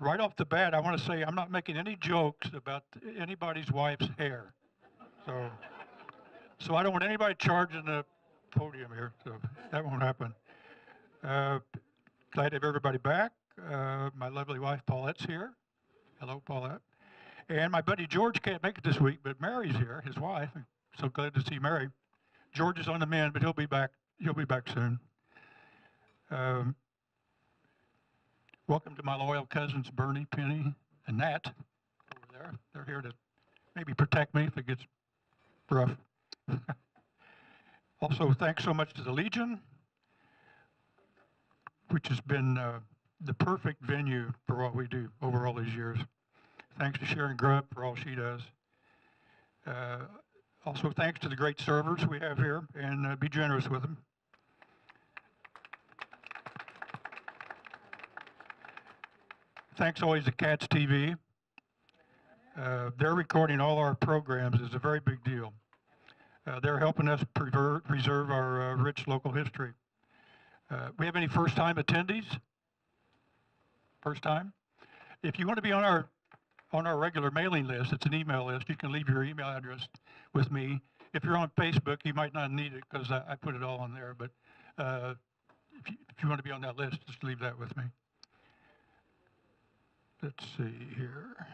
Right off the bat, I want to say I'm not making any jokes about anybody's wife's hair. So I don't want anybody charging the podium here, so that won't happen. Glad to have everybody back. My lovely wife, Paulette's here. Hello, Paulette. And my buddy George can't make it this week, but Mary's here, his wife. So glad to see Mary. George is on the mend, but he'll be back. He'll be back soon. Welcome to my loyal cousins, Bernie, Penny, and Nat over there. They're here to maybe protect me if it gets rough. Also, thanks so much to the Legion, which has been the perfect venue for what we do over all these years. Thanks to Sharon Grubb for all she does. Also, thanks to the great servers we have here, and be generous with them. Thanks always to CATS TV. They're recording all our programs is a very big deal. They're helping us preserve our rich local history. We have any first-time attendees? First time? If you want to be on our regular mailing list, it's an email list. You can leave your email address with me. If you're on Facebook, you might not need it because I put it all on there. But if you want to be on that list, just leave that with me. Let's see here.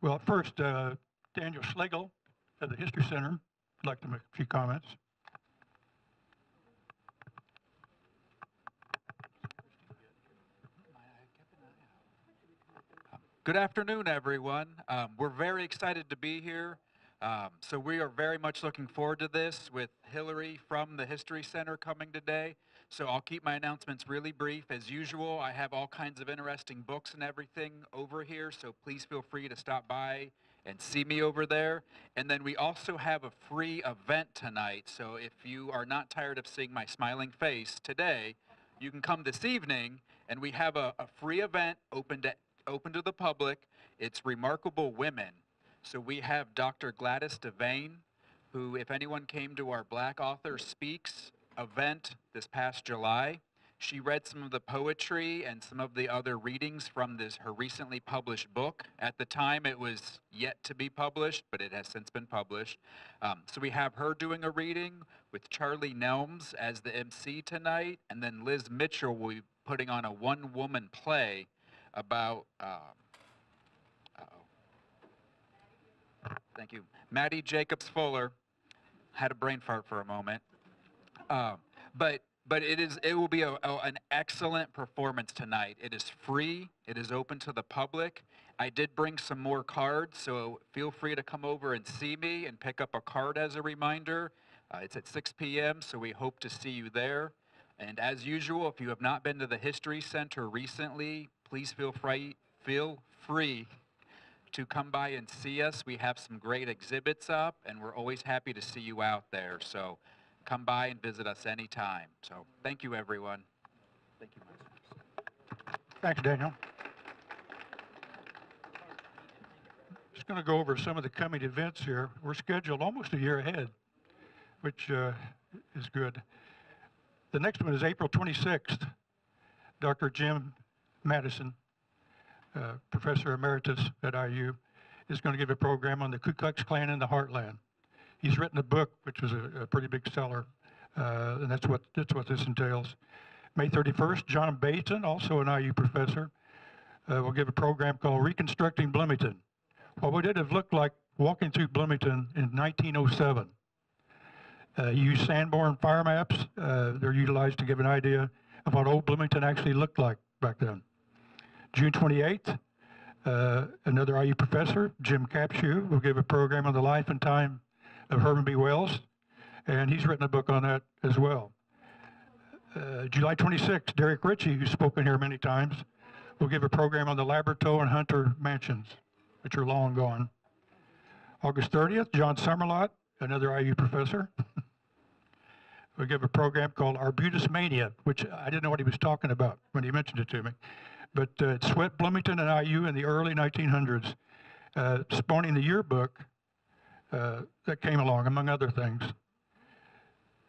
Well, first, Daniel Schlegel of the History Center would like to make a few comments. Good afternoon, everyone. We're very excited to be here. So we are very much looking forward to this with Hillary from the History Center coming today. So I'll keep my announcements really brief. As usual, I have all kinds of interesting books and everything over here, so please feel free to stop by and see me over there. And then we also have a free event tonight, so if you are not tired of seeing my smiling face today, you can come this evening, and we have a free event open to the public. It's Remarkable Women. So we have Dr. Gladys Davane, who, if anyone came to our Black Author Speaks event this past July, she read some of the poetry and some of the other readings from her recently published book. At the time, it was yet to be published, but it has since been published. So we have her doing a reading with Charlie Nelms as the MC tonight, and then Liz Mitchell will be putting on a one-woman play about thank you. Maddie Jacobs Fuller. Had a brain fart for a moment. But it will be an excellent performance tonight. It is free. It is open to the public. I did bring some more cards, so feel free to come over and see me and pick up a card as a reminder. It's at 6 p.m., so we hope to see you there. And as usual, if you have not been to the History Center recently, please feel free to come by and see us. We have some great exhibits up, and we're always happy to see you out there. So come by and visit us anytime. So thank you, everyone. Thank you, Mike. Thanks, Daniel. Just going to go over some of the coming events here. We're scheduled almost a year ahead, which is good. The next one is April 26th. Dr. Jim Madison, Professor Emeritus at IU, is going to give a program on the Ku Klux Klan in the Heartland. He's written a book, which was a pretty big seller, and that's what this entails. May 31st, John Bateson, also an IU professor, will give a program called Reconstructing Bloomington. What would it have looked like walking through Bloomington in 1907? Use Sanborn fire maps. They're utilized to give an idea of what old Bloomington actually looked like back then. June 28th, another IU professor, Jim Capshew, will give a program on the life and time of Herman B. Wells, and he's written a book on that as well. July 26th, Derek Ritchie, who's spoken here many times, will give a program on the Labrador and Hunter mansions, which are long gone. August 30th, John Summerlot, another IU professor, will give a program called Arbutus Mania, which I didn't know what he was talking about when he mentioned it to me, but it swept Bloomington and IU in the early 1900s, spawning the yearbook that came along, among other things.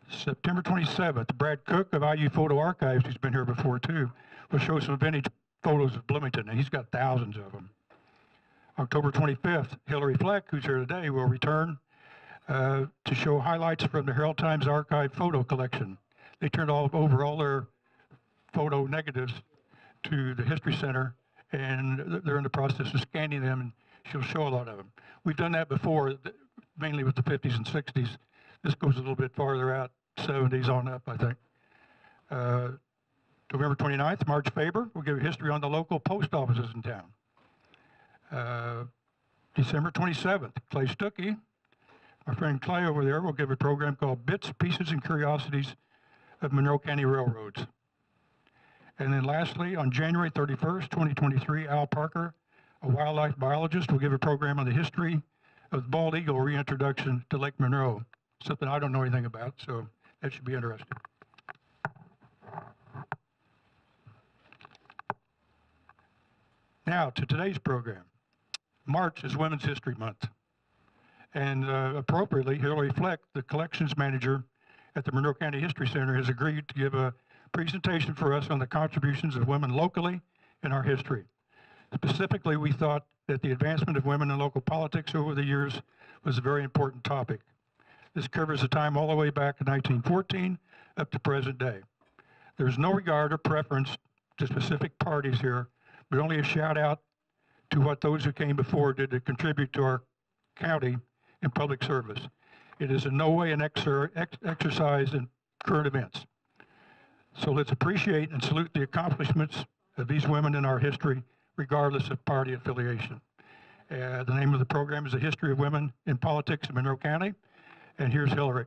September 27th, Brad Cook of IU Photo Archives, who's been here before too, will show some vintage photos of Bloomington, and he's got thousands of them. October 25th, Hilary Fleck, who's here today, will return to show highlights from the Herald-Times archive photo collection. They turned over all their photo negatives to the History Center, and they're in the process of scanning them, and she'll show a lot of them. We've done that before, mainly with the 50s and 60s. This goes a little bit farther out, 70s on up, I think. November 29th, Marge Faber will give history on the local post offices in town. December 27th, Clay Stuckey, my friend Clay over there, will give a program called Bits, Pieces, and Curiosities of Monroe County Railroads. And then lastly, on January 31st, 2023, Al Parker, a wildlife biologist, will give a program on the history of the bald eagle reintroduction to Lake Monroe, something I don't know anything about, so that should be interesting. Now to today's program. March is Women's History Month. And appropriately, Hilary Fleck, the collections manager at the Monroe County History Center, has agreed to give a presentation for us on the contributions of women locally in our history. Specifically, we thought that the advancement of women in local politics over the years was a very important topic. This covers the time all the way back in 1914 up to present day. There's no regard or preference to specific parties here, but only a shout out to what those who came before did to contribute to our county in public service. It is in no way an exercise in current events. So let's appreciate and salute the accomplishments of these women in our history, regardless of party affiliation. The name of the program is The History of Women in Politics in Monroe County, and here's Hillary.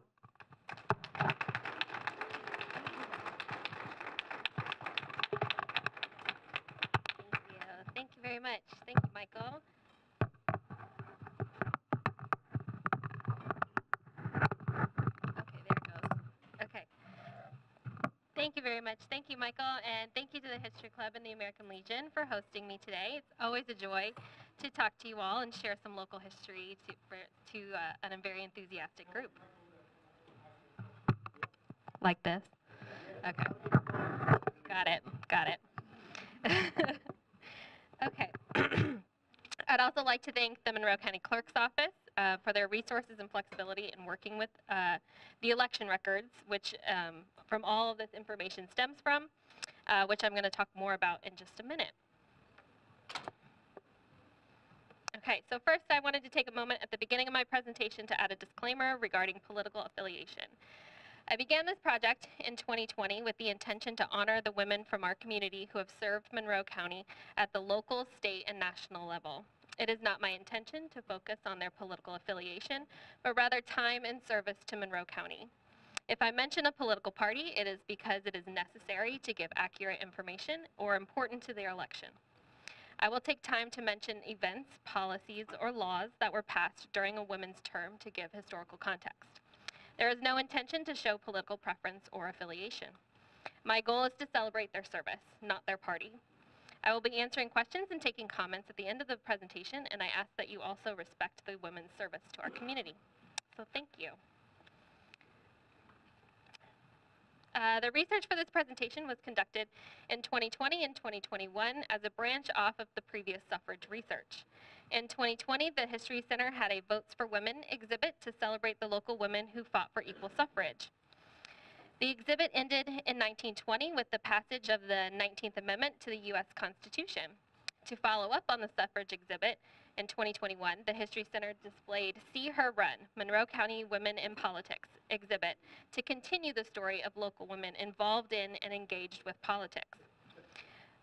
Thank you, Michael. Okay, there it goes. Okay. Thank you very much. Thank you, Michael, and thank you to the History Club and the American Legion for hosting me today. It's always a joy to talk to you all and share some local history to a very enthusiastic group. Like this? Okay. Got it. Got it. Okay. I'd also like to thank the Monroe County Clerk's Office for their resources and flexibility in working with the election records, which from all of this information stems from, which I'm going to talk more about in just a minute. Okay, so first I wanted to take a moment at the beginning of my presentation to add a disclaimer regarding political affiliation. I began this project in 2020 with the intention to honor the women from our community who have served Monroe County at the local, state, and national level. It is not my intention to focus on their political affiliation, but rather time and service to Monroe County. If I mention a political party, it is because it is necessary to give accurate information or important to their election. I will take time to mention events, policies, or laws that were passed during a woman's term to give historical context. There is no intention to show political preference or affiliation. My goal is to celebrate their service, not their party. I will be answering questions and taking comments at the end of the presentation, and I ask that you also respect the women's service to our community. So thank you. The research for this presentation was conducted in 2020 and 2021 as a branch off of the previous suffrage research. In 2020, the History Center had a Votes for Women exhibit to celebrate the local women who fought for equal suffrage. The exhibit ended in 1920 with the passage of the 19th Amendment to the U.S. Constitution. To follow up on the suffrage exhibit in 2021, the History Center displayed See Her Run, Monroe County Women in Politics exhibit to continue the story of local women involved in and engaged with politics.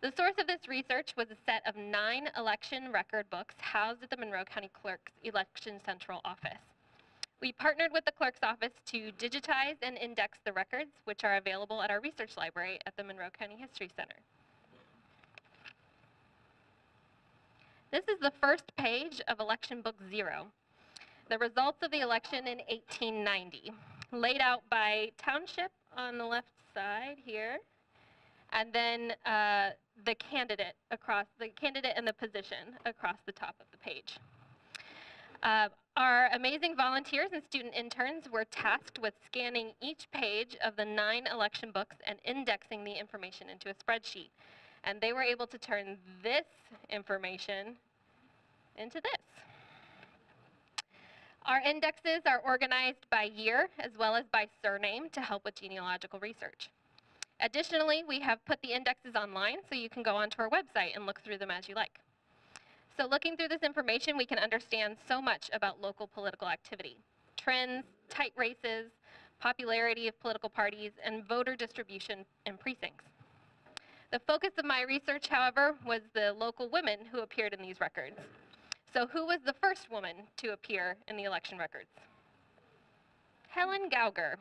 The source of this research was a set of 9 election record books housed at the Monroe County Clerk's Election Central Office. We partnered with the Clerk's Office to digitize and index the records, which are available at our research library at the Monroe County History Center. This is the first page of Election Book 0, the results of the election in 1890, laid out by township on the left side here, and then the candidate and the position across the top of the page. Our amazing volunteers and student interns were tasked with scanning each page of the 9 election books and indexing the information into a spreadsheet. And they were able to turn this information into this. Our indexes are organized by year as well as by surname to help with genealogical research. Additionally, we have put the indexes online so you can go onto our website and look through them as you like. So looking through this information, we can understand so much about local political activity, trends, tight races, popularity of political parties, and voter distribution in precincts. The focus of my research, however, was the local women who appeared in these records. So who was the first woman to appear in the election records? Helen Gauger.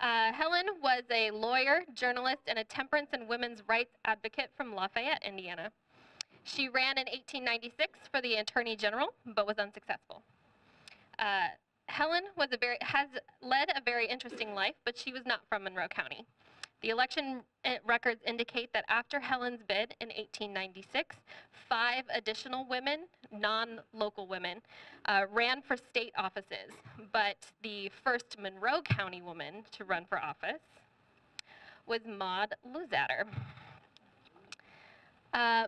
Helen was a lawyer, journalist, and a temperance and women's rights advocate from Lafayette, Indiana. She ran in 1896 for the Attorney General, but was unsuccessful. Helen has led a very interesting life, but she was not from Monroe County. The election records indicate that after Helen's bid in 1896, 5 additional women, non-local women, ran for state offices. But the first Monroe County woman to run for office was Maud Luzader.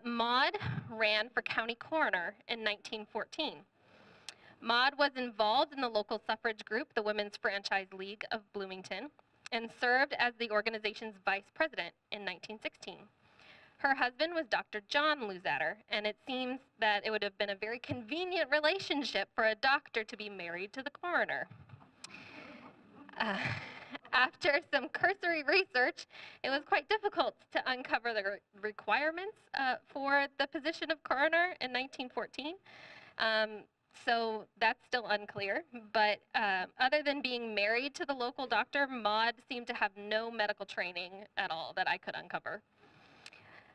Maud ran for county coroner in 1914. Maud was involved in the local suffrage group, the Women's Franchise League of Bloomington, and served as the organization's vice president in 1916. Her husband was Dr. John Luzader, and it seems that it would have been a very convenient relationship for a doctor to be married to the coroner. After some cursory research, it was quite difficult to uncover the requirements for the position of coroner in 1914. So that's still unclear, but other than being married to the local doctor, Maud seemed to have no medical training at all that I could uncover.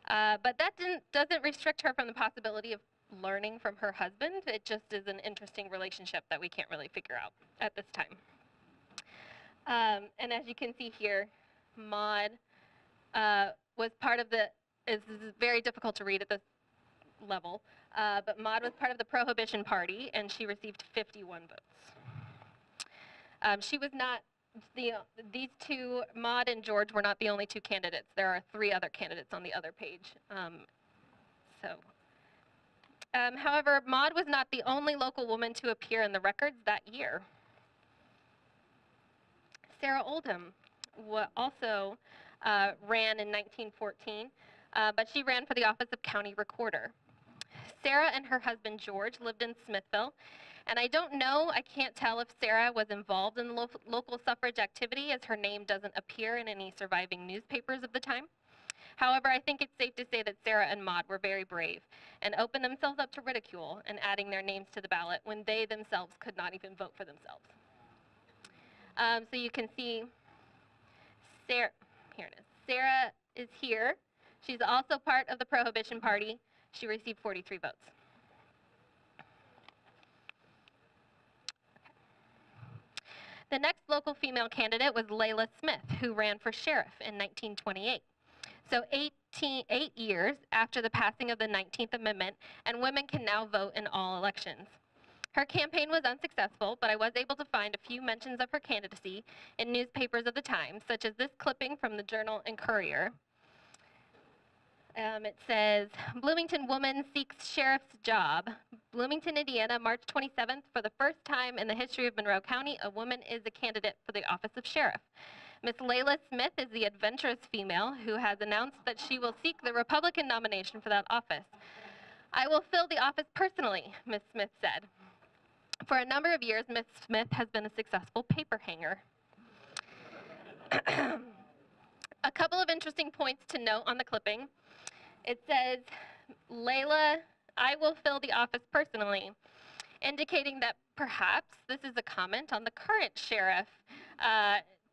But that doesn't restrict her from the possibility of learning from her husband. It just is an interesting relationship that we can't really figure out at this time. And as you can see here, Maud was part of the, this is very difficult to read at this level, but Maud was part of the Prohibition Party, and she received 51 votes. She was not, these two, Maud and George, were not the only two candidates. There are 3 other candidates on the other page. However, Maud was not the only local woman to appear in the records that year. Sarah Oldham also ran in 1914, but she ran for the office of county recorder. Sarah and her husband George lived in Smithville, and I don't know, I can't tell if Sarah was involved in local suffrage activity, as her name doesn't appear in any surviving newspapers of the time. However, I think it's safe to say that Sarah and Maud were very brave and opened themselves up to ridicule in adding their names to the ballot when they themselves could not even vote for themselves. So you can see Sarah, here it is. Sarah is here. She's also part of the Prohibition Party. She received 43 votes. The next local female candidate was Layla Smith, who ran for sheriff in 1928. So 8 years after the passing of the 19th Amendment, and women can now vote in all elections. Her campaign was unsuccessful, but I was able to find a few mentions of her candidacy in newspapers of the time, such as this clipping from the Journal and Courier. It says, Bloomington woman seeks sheriff's job. Bloomington, Indiana, March 27th. For the first time in the history of Monroe County, a woman is a candidate for the office of sheriff. Miss Layla Smith is the adventurous female who has announced that she will seek the Republican nomination for that office. I will fill the office personally, Miss Smith said. For a number of years, Miss Smith has been a successful paper hanger. A couple of interesting points to note on the clipping. It says, Layla, I will fill the office personally, indicating that perhaps this is a comment on the current sheriff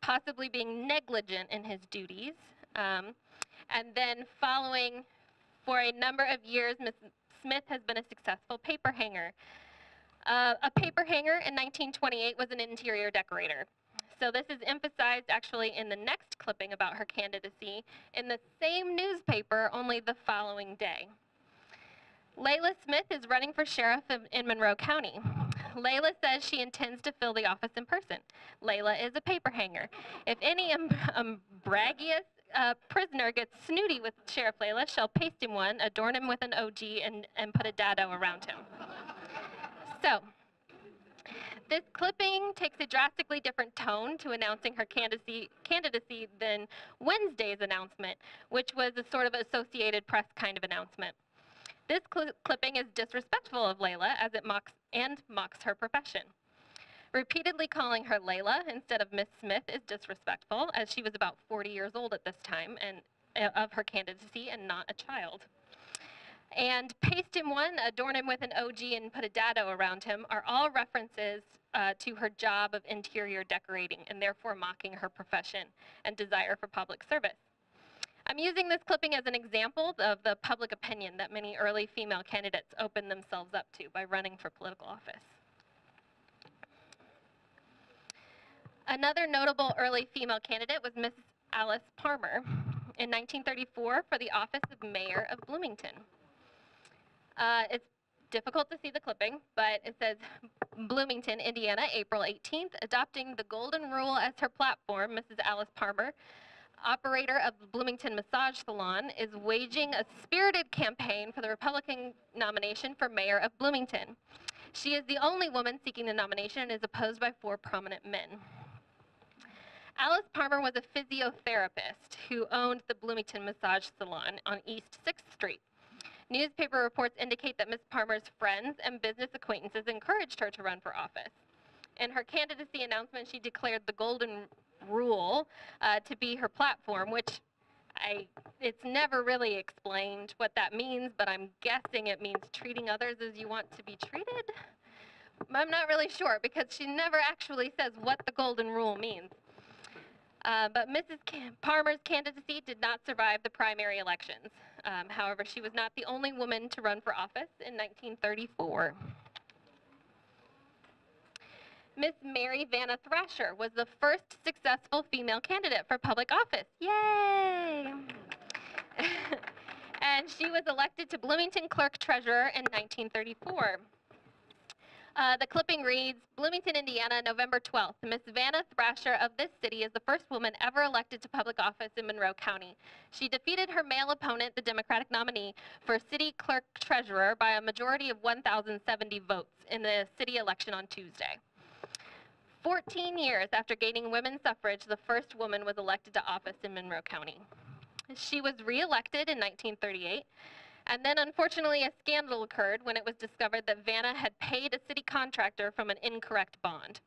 possibly being negligent in his duties. And then following, for a number of years, Ms. Smith has been a successful paper hanger. A paper hanger in 1928 was an interior decorator. So this is emphasized actually in the next clipping about her candidacy in the same newspaper, only the following day. Layla Smith is running for sheriff in Monroe County. Layla says she intends to fill the office in person. Layla is a paper hanger. If any braggiest prisoner gets snooty with Sheriff Layla, she'll paste him one, adorn him with an OG, and put a dado around him. So, this clipping takes a drastically different tone to announcing her candidacy than Wednesday's announcement, which was a sort of Associated Press kind of announcement. This clipping is disrespectful of Layla as it mocks her profession. Repeatedly calling her Layla instead of Miss Smith is disrespectful, as she was about 40 years old at this time and of her candidacy and not a child. And paste him one, adorn him with an OG, and put a dado around him are all references to her job of interior decorating and therefore mocking her profession and desire for public service. I'm using this clipping as an example of the public opinion that many early female candidates opened themselves up to by running for political office. Another notable early female candidate was Miss Alice Palmer in 1934 for the office of mayor of Bloomington. It's difficult to see the clipping, but it says, Bloomington, Indiana, April 18th, adopting the golden rule as her platform, Mrs. Alice Palmer, operator of the Bloomington Massage Salon, is waging a spirited campaign for the Republican nomination for mayor of Bloomington. She is the only woman seeking the nomination and is opposed by 4 prominent men. Alice Palmer was a physiotherapist who owned the Bloomington Massage Salon on East 6th Street. Newspaper reports indicate that Ms. Palmer's friends and business acquaintances encouraged her to run for office. In her candidacy announcement, she declared the golden rule to be her platform, which it's never really explained what that means, but I'm guessing it means treating others as you want to be treated? I'm not really sure, because she never actually says what the golden rule means. But Mrs. Palmer's candidacy did not survive the primary elections. However, she was not the only woman to run for office in 1934. Miss Mary Vanna Thrasher was the first successful female candidate for public office. Yay! And she was elected to Bloomington Clerk Treasurer in 1934. The clipping reads, Bloomington, Indiana, November 12th. Miss Vanna Thrasher of this city is the first woman ever elected to public office in Monroe County. She defeated her male opponent, the Democratic nominee, for city clerk treasurer by a majority of 1,070 votes in the city election on Tuesday. 14 years after gaining women's suffrage, the first woman was elected to office in Monroe County. She was re-elected in 1938. And then, unfortunately, a scandal occurred when it was discovered that Vanna had paid a city contractor from an incorrect bond.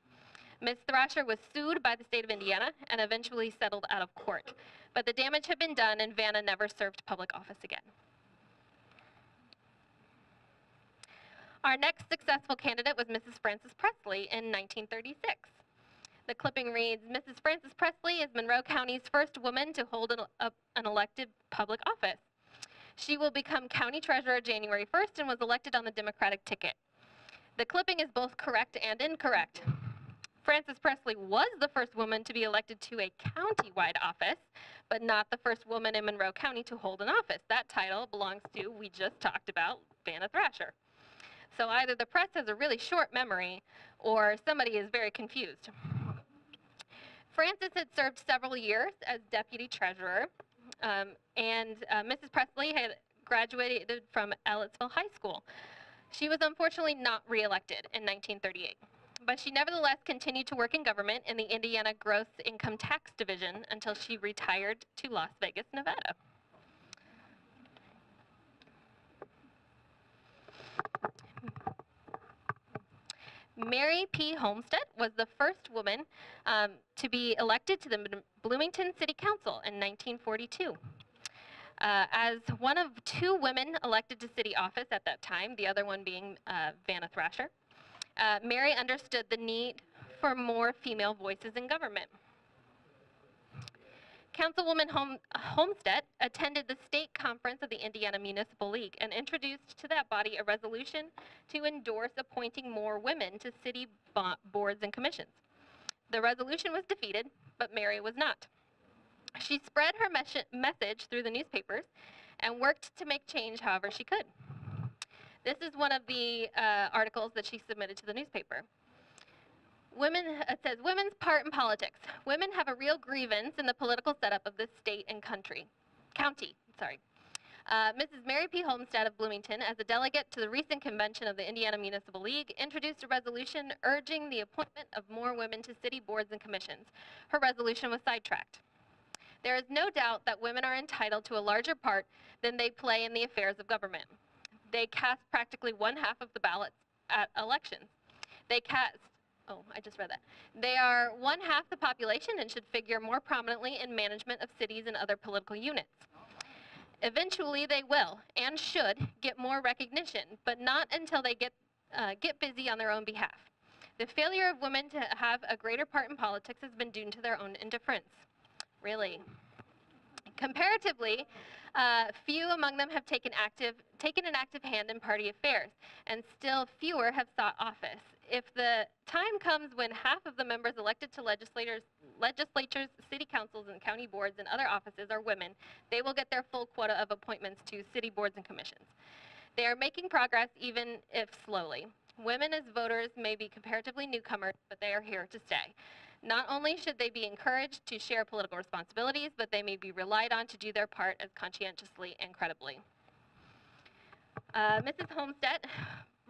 Ms. Thrasher was sued by the state of Indiana and eventually settled out of court. But the damage had been done, and Vanna never served public office again. Our next successful candidate was Mrs. Frances Presley in 1936. The clipping reads, Mrs. Frances Presley is Monroe County's first woman to hold an elected public office. She will become county treasurer January 1st and was elected on the Democratic ticket. The clipping is both correct and incorrect. Frances Presley was the first woman to be elected to a county-wide office, but not the first woman in Monroe County to hold an office. That title belongs to, we just talked about, Vanna Thrasher. So either the press has a really short memory or somebody is very confused. Frances had served several years as deputy treasurer. Mrs. Presley had graduated from Ellettsville High School. She was unfortunately not re-elected in 1938, but she nevertheless continued to work in government in the Indiana Gross Income Tax Division until she retired to Las Vegas, Nevada. Mary P. Holmstedt was the first woman to be elected to the Bloomington City Council in 1942. As one of 2 women elected to city office at that time, the other one being Vanna Thrasher, Mary understood the need for more female voices in government. Councilwoman Holmstedt attended the state conference of the Indiana Municipal League and introduced to that body a resolution to endorse appointing more women to city boards and commissions. The resolution was defeated, but Mary was not. She spread her message through the newspapers and worked to make change however she could. This is one of the articles that she submitted to the newspaper. It says, women's part in politics. Women have a real grievance in the political setup of this state and county. Mrs. Mary P. Holmstedt of Bloomington, as a delegate to the recent convention of the Indiana Municipal League, introduced a resolution urging the appointment of more women to city boards and commissions. Her resolution was sidetracked. There is no doubt that women are entitled to a larger part than they play in the affairs of government. They cast practically one half of the ballots at elections. They cast, oh, I just read that. They are one half the population and should figure more prominently in management of cities and other political units. Eventually they will, and should, get more recognition, but not until they get busy on their own behalf. The failure of women to have a greater part in politics has been due to their own indifference. Really. Comparatively, few among them have taken an active hand in party affairs, and still fewer have sought office. If the time comes when half of the members elected to legislatures, city councils, and county boards and other offices are women, they will get their full quota of appointments to city boards and commissions. They are making progress, even if slowly. Women as voters may be comparatively newcomers, but they are here to stay. Not only should they be encouraged to share political responsibilities, but they may be relied on to do their part as conscientiously and credibly. Mrs. Holmstedt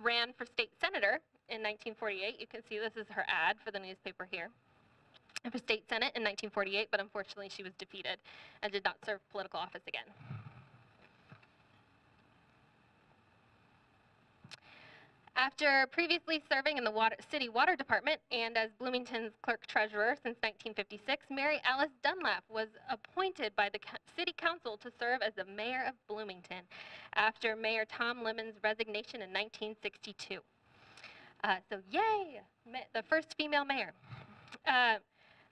ran for state senator in 1948. You can see this is her ad for the newspaper here. For state senate in 1948, but unfortunately she was defeated and did not serve political office again. After previously serving in the city water department and as Bloomington's clerk treasurer since 1956, Mary Alice Dunlap was appointed by the city council to serve as the mayor of Bloomington after Mayor Tom Lemon's resignation in 1962. So yay, the first female mayor.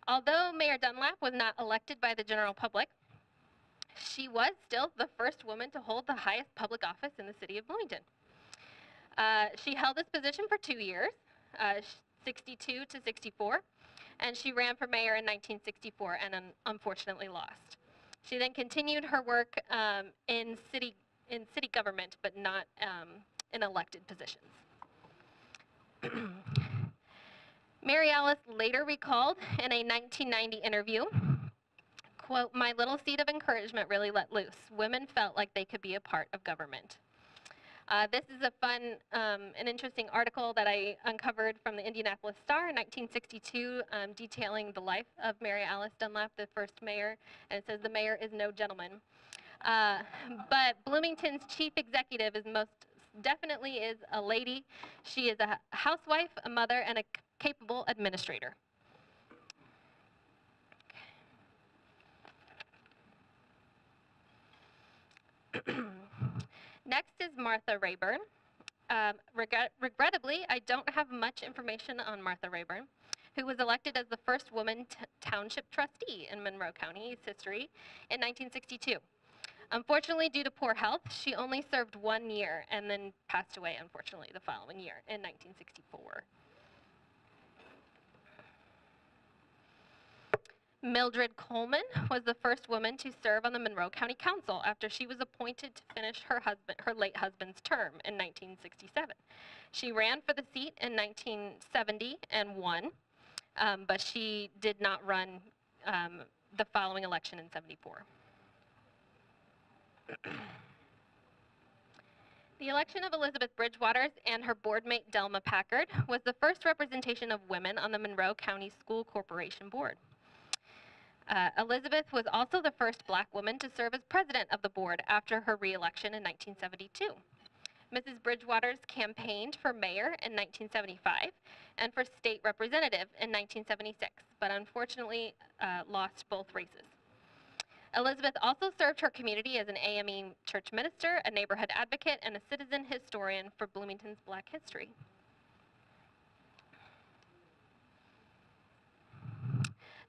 Although Mayor Dunlap was not elected by the general public, she was still the first woman to hold the highest public office in the city of Bloomington. She held this position for 2 years, 62 to 64, and she ran for mayor in 1964 and unfortunately lost. She then continued her work in city government, but not in elected positions. Mary Alice later recalled in a 1990 interview, quote, "My little seed of encouragement really let loose. Women felt like they could be a part of government." This is a fun and interesting article that I uncovered from the Indianapolis Star in 1962, detailing the life of Mary Alice Dunlap, the first mayor, and it says the mayor is no gentleman. But Bloomington's chief executive is most definitely is a lady. She is a housewife, a mother, and a capable administrator. Next is Martha Rayburn. Regrettably, I don't have much information on Martha Rayburn, who was elected as the first woman township trustee in Monroe County's history in 1962. Unfortunately, due to poor health, she only served 1 year and then passed away, unfortunately, the following year in 1964. Mildred Coleman was the first woman to serve on the Monroe County Council after she was appointed to finish her late husband's term in 1967. She ran for the seat in 1970 and won, but she did not run the following election in 74. The election of Elizabeth Bridgewaters and her boardmate Delma Packard was the first representation of women on the Monroe County School Corporation Board. Elizabeth was also the first black woman to serve as president of the board after her re-election in 1972. Mrs. Bridgewaters campaigned for mayor in 1975 and for state representative in 1976, but unfortunately lost both races. Elizabeth also served her community as an AME church minister, a neighborhood advocate, and a citizen historian for Bloomington's Black history.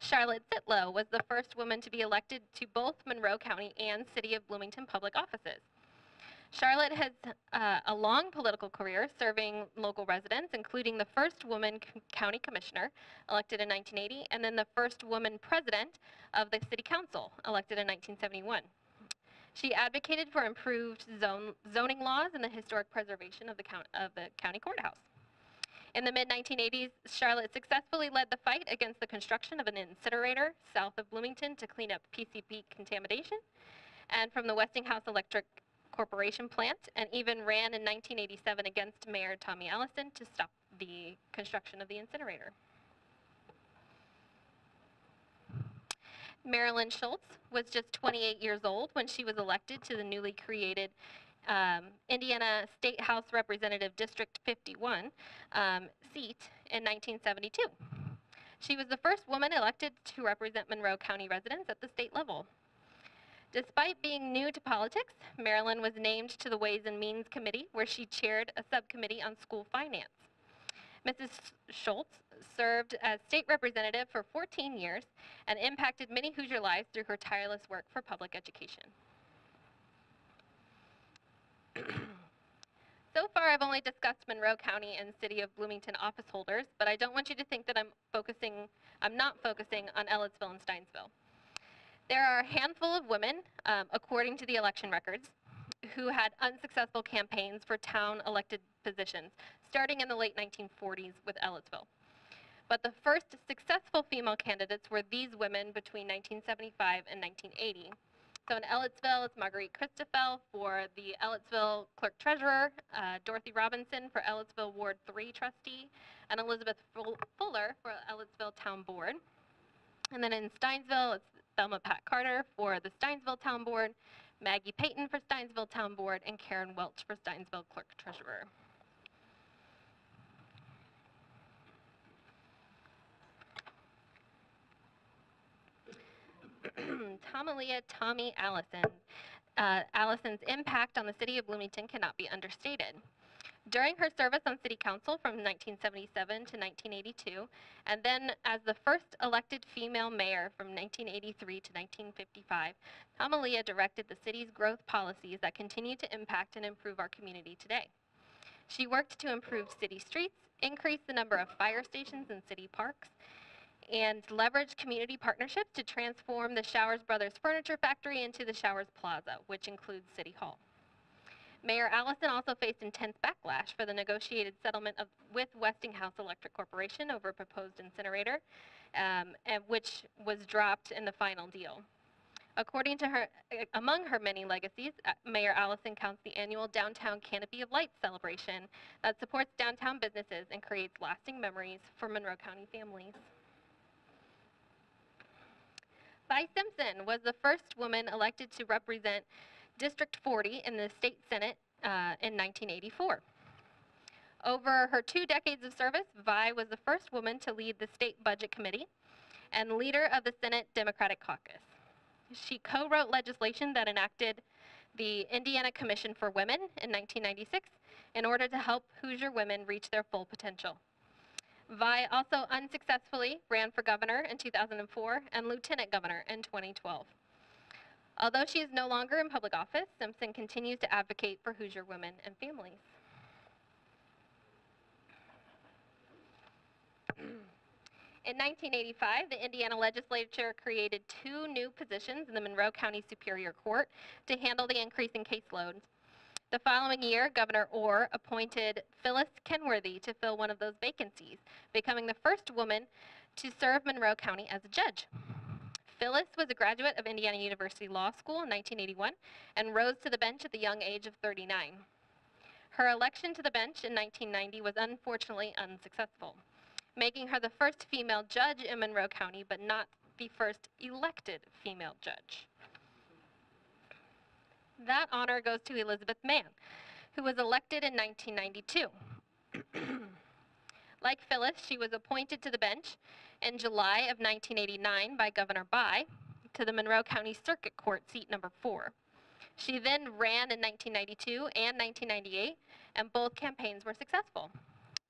Charlotte Sitlow was the first woman to be elected to both Monroe County and City of Bloomington public offices. Charlotte has a long political career serving local residents, including the first woman county commissioner, elected in 1980, and then the first woman president of the city council, elected in 1971. She advocated for improved zoning laws and the historic preservation of the county courthouse. In the mid-1980s, Charlotte successfully led the fight against the construction of an incinerator south of Bloomington to clean up PCB contamination and from the Westinghouse Electric Corporation plant, and even ran in 1987 against Mayor Tomi Allison to stop the construction of the incinerator. Marilyn Schultz was just 28 years old when she was elected to the newly created Indiana State House Representative District 51 seat in 1972. She was the first woman elected to represent Monroe County residents at the state level. Despite being new to politics, Marilyn was named to the Ways and Means Committee, where she chaired a subcommittee on school finance. Mrs. Schultz served as state representative for 14 years and impacted many Hoosier lives through her tireless work for public education. So far, I've only discussed Monroe County and City of Bloomington office holders, but I don't want you to think that I'm not focusing on Ellettsville and Steinsville. There are a handful of women, according to the election records, who had unsuccessful campaigns for town elected positions, starting in the late 1940s with Ellettsville. But the first successful female candidates were these women between 1975 and 1980. So in Ellettsville, it's Marguerite Christoffel for the Ellettsville Clerk Treasurer, Dorothy Robinson for Ellettsville Ward 3 Trustee, and Elizabeth Fuller for Ellettsville Town Board. And then in Steinsville, it's Thelma Pat Carter for the Steinsville Town Board, Maggie Payton for Steinsville Town Board, and Karen Welch for Steinsville Clerk Treasurer. Tomi Allison. Allison's impact on the city of Bloomington cannot be understated. During her service on city council from 1977 to 1982, and then as the first elected female mayor from 1983 to 1955, Tomi directed the city's growth policies that continue to impact and improve our community today. She worked to improve city streets, increase the number of fire stations and city parks, and leverage community partnerships to transform the Showers Brothers Furniture Factory into the Showers Plaza, which includes City Hall. Mayor Allison also faced intense backlash for the negotiated settlement with Westinghouse Electric Corporation over a proposed incinerator, and which was dropped in the final deal. According to her, among her many legacies, Mayor Allison counts the annual Downtown Canopy of Lights celebration that supports downtown businesses and creates lasting memories for Monroe County families. Vi Simpson was the first woman elected to represent District 40 in the State Senate in 1984. Over her 2 decades of service, Vi was the first woman to lead the State Budget Committee and leader of the Senate Democratic Caucus. She co-wrote legislation that enacted the Indiana Commission for Women in 1996 in order to help Hoosier women reach their full potential. Vi also unsuccessfully ran for governor in 2004 and lieutenant governor in 2012. Although she is no longer in public office, Simpson continues to advocate for Hoosier women and families. In 1985, the Indiana legislature created 2 new positions in the Monroe County Superior Court to handle the increasing caseload. The following year, Governor Orr appointed Phyllis Kenworthy to fill one of those vacancies, becoming the first woman to serve Monroe County as a judge. Phyllis was a graduate of Indiana University Law School in 1981 and rose to the bench at the young age of 39. Her election to the bench in 1990 was unfortunately unsuccessful, making her the first female judge in Monroe County, but not the first elected female judge. That honor goes to Elizabeth Mann, who was elected in 1992. Like Phyllis, she was appointed to the bench in July of 1989 by Governor By to the Monroe County Circuit Court, seat number 4. She then ran in 1992 and 1998, and both campaigns were successful.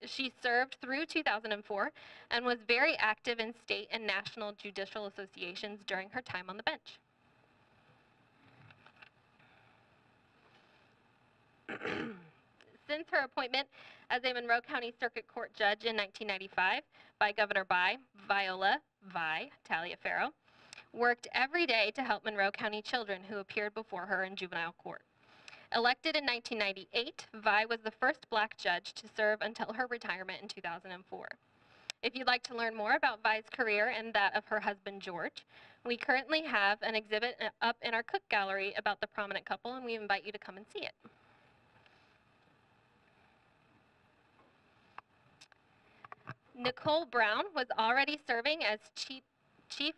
She served through 2004 and was very active in state and national judicial associations during her time on the bench. Since her appointment as a Monroe County Circuit Court judge in 1995 by Governor By, Viola Vi Taliaferro worked every day to help Monroe County children who appeared before her in juvenile court. Elected in 1998, Vi was the first black judge to serve until her retirement in 2004. If you'd like to learn more about Vi's career and that of her husband, George, we currently have an exhibit up in our Cook Gallery about the prominent couple, and we invite you to come and see it. Nicole Brown was already serving as Chief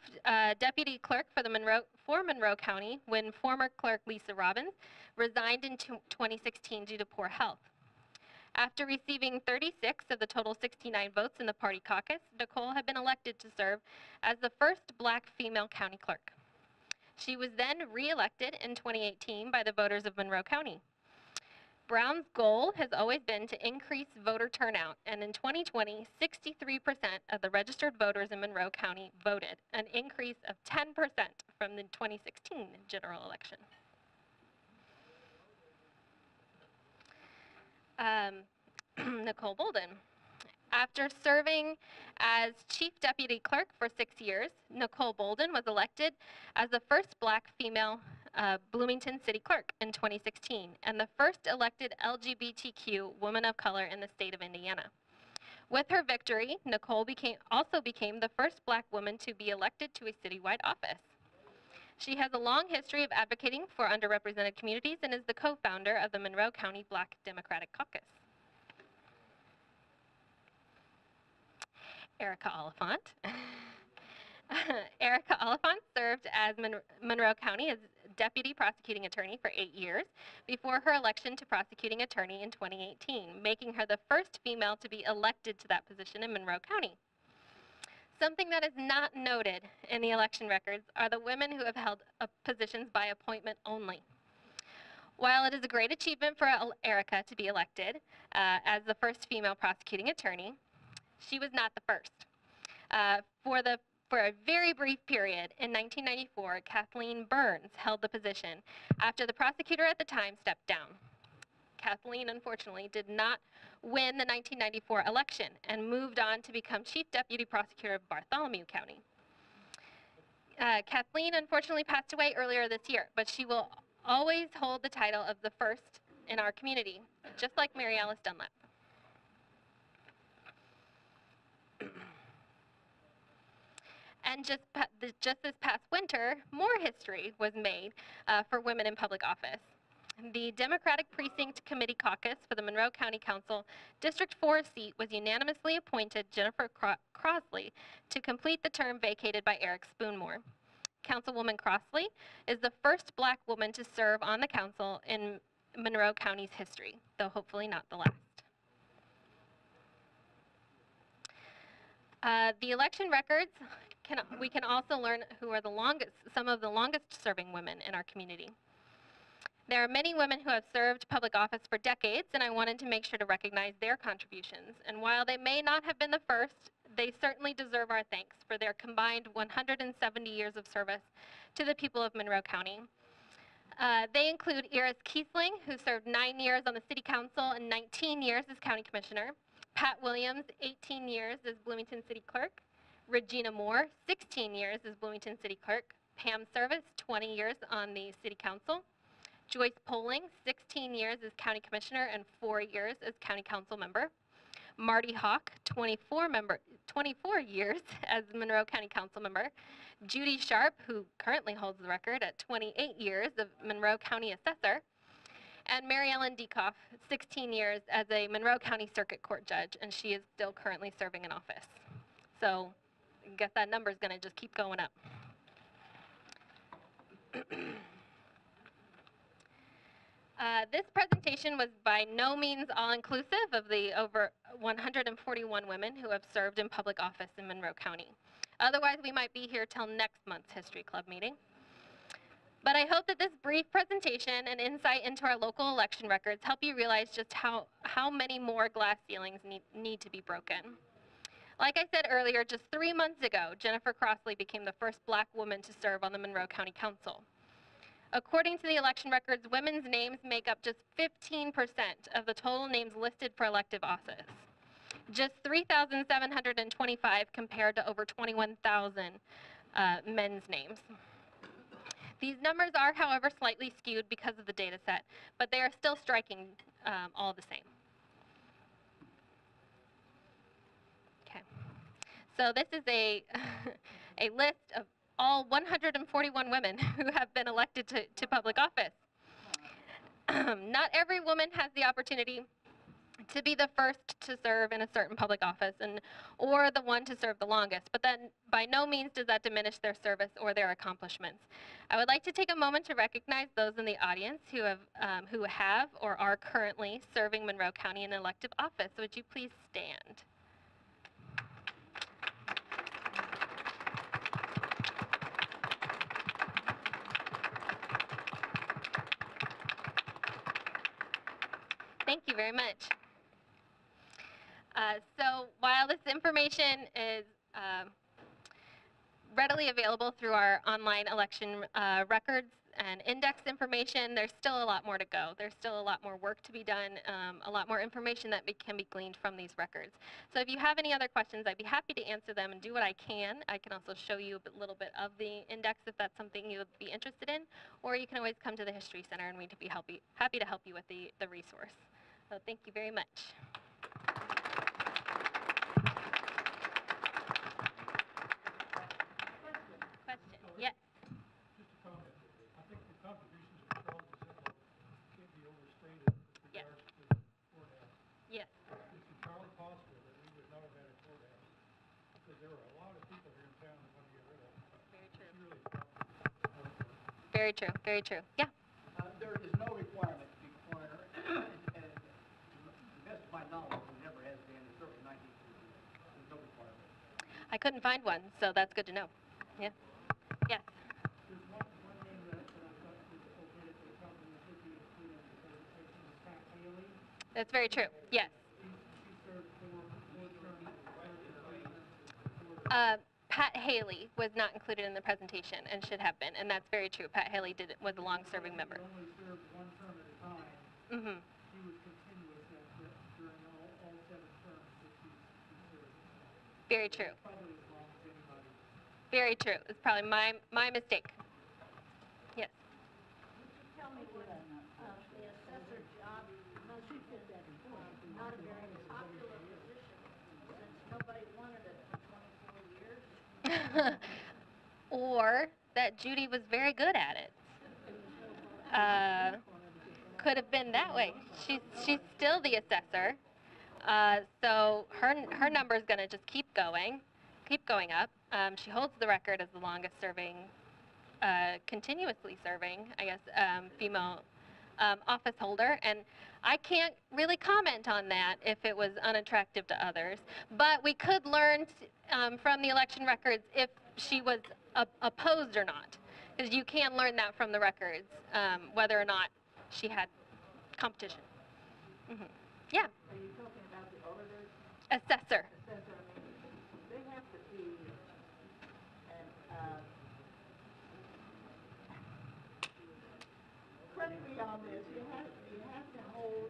Deputy Clerk for Monroe County when former clerk Lisa Robbins resigned in 2016 due to poor health. After receiving 36 of the total 69 votes in the party caucus, Nicole had been elected to serve as the first black female county clerk. She was then re-elected in 2018 by the voters of Monroe County. Brown's goal has always been to increase voter turnout, and in 2020, 63% of the registered voters in Monroe County voted, an increase of 10% from the 2016 general election. Nicole Bolden. After serving as Chief Deputy Clerk for 6 years, Nicole Bolden was elected as the first black female Bloomington City Clerk in 2016 and the first elected LGBTQ woman of color in the state of Indiana. With her victory, Nicole also became the first black woman to be elected to a citywide office. She has a long history of advocating for underrepresented communities and is the co-founder of the Monroe County Black Democratic Caucus. Erica Oliphant. Erica Oliphant served as Monroe County as Deputy Prosecuting Attorney for 8 years before her election to Prosecuting Attorney in 2018, making her the first female to be elected to that position in Monroe County. Something that is not noted in the election records are the women who have held positions by appointment only. While it is a great achievement for Erica to be elected as the first female prosecuting attorney, she was not the first. For a very brief period in 1994, Kathleen Burns held the position after the prosecutor at the time stepped down. Kathleen, unfortunately, did not win the 1994 election and moved on to become Chief Deputy Prosecutor of Bartholomew County. Kathleen, unfortunately, passed away earlier this year, but she will always hold the title of the first in our community, just like Mary Alice Dunlap. And just this past winter, more history was made for women in public office. The Democratic Precinct Committee Caucus for the Monroe County Council District 4 seat was unanimously appointed Jennifer Crossley to complete the term vacated by Eric Spoonmore. Councilwoman Crossley is the first black woman to serve on the council in Monroe County's history, though hopefully not the last. The election records, we can also learn who are some of the longest serving women in our community. There are many women who have served public office for decades, and I wanted to make sure to recognize their contributions. And while they may not have been the first, they certainly deserve our thanks for their combined 170 years of service to the people of Monroe County. They include Iris Kiesling, who served 9 years on the City Council and 19 years as County Commissioner. Pat Williams, 18 years as Bloomington City Clerk. Regina Moore, 16 years as Bloomington City Clerk. Pam Service, 20 years on the City Council. Joyce Poling, 16 years as County Commissioner and 4 years as County Council Member. Marty Hawk, 24 years as Monroe County Council Member. Judy Sharp, who currently holds the record at 28 years of Monroe County Assessor. And Mary Ellen Dekoff, 16 years as a Monroe County Circuit Court Judge, and she is still currently serving in office. So I guess that number is going to just keep going up. This presentation was by no means all-inclusive of the over 141 women who have served in public office in Monroe County. Otherwise, we might be here till next month's History Club meeting. But I hope that this brief presentation and insight into our local election records help you realize just how many more glass ceilings need to be broken. Like I said earlier, just 3 months ago, Jennifer Crossley became the first black woman to serve on the Monroe County Council. According to the election records, women's names make up just 15% of the total names listed for elective office. Just 3,725 compared to over 21,000 men's names. These numbers are, however, slightly skewed because of the data set, but they are still striking all the same. Okay. So this is a, a list of all 141 women who have been elected to public office. Not every woman has the opportunity to be the first to serve in a certain public office or the one to serve the longest, but then by no means does that diminish their service or their accomplishments. I would like to take a moment to recognize those in the audience who have or are currently serving Monroe County in elective office. Would you please stand? Thank you very much. So while this information is readily available through our online election records and index information, there's still a lot more to go. There's still a lot more work to be done, a lot more information that can be gleaned from these records. So if you have any other questions, I'd be happy to answer them and do what I can. I can also show you a little bit of the index if that's something you would be interested in, or you can always come to the History Center and we'd be happy to help you with the resource. So thank you very much. Very true, very true. Yeah? There is no requirement to be coroner, and to the best of my knowledge, it never has been, it's certainly 1930. There's no requirement. I couldn't find one, so that's good to know. Yeah? Yes? There's one woman that I've got to open it to the company that would be included in the presentation, Pat Haley. That's very true, yes. She served for Pat Haley was not included in the presentation and should have been, and that's very true. Pat Haley was a long-serving member. Only served one term at a time. Mm-hmm. She was continuous during all 7 terms that she served. Very true. Probably as long as anybody. Very true. It's probably my mistake. Yes. Would you tell me what the assessor job is? Most people did that before. Not a very popular position since nobody wanted it. Or that Judy was very good at it. Could have been that way. She's still the assessor, so her number is going to just keep going up. She holds the record as the longest serving, continuously serving, I guess, female office holder, and I can't really comment on that if it was unattractive to others, but we could learn from the election records if she was opposed or not, because you can learn that from the records, whether or not she had competition. Mm-hmm. Yeah? Are you talking about the auditor? Assessor. I mean, they have to be on this, you have to hold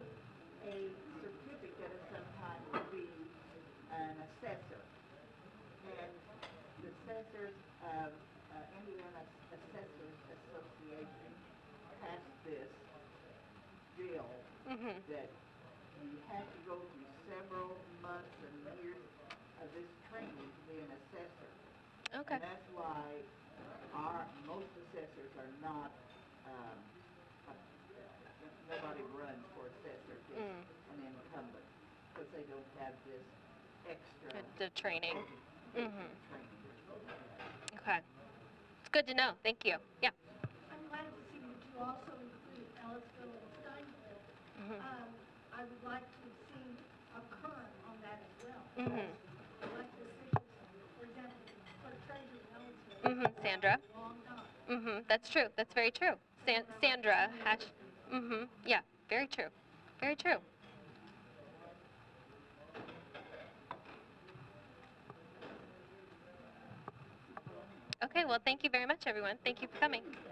a certificate of some kind to be an assessor. And the assessors, Indiana Assessors Association passed this bill that you have to go through several months and years of this training to be an assessor. Okay. And that's why most assessors are not. Nobody runs for assessor, just an incumbent, because they don't have this extra the training. Training. Okay. It's good to know. Thank you. Yeah. I'm glad to see that you also included Ellisville and Steinville. I would like to have seen a current on that as well. Like the for example, for treasurer in Ellisville. Sandra. Long time. That's true. That's very true. Sandra Hatch. Yeah, very true. Very true. Okay, well, thank you very much, everyone. Thank you for coming.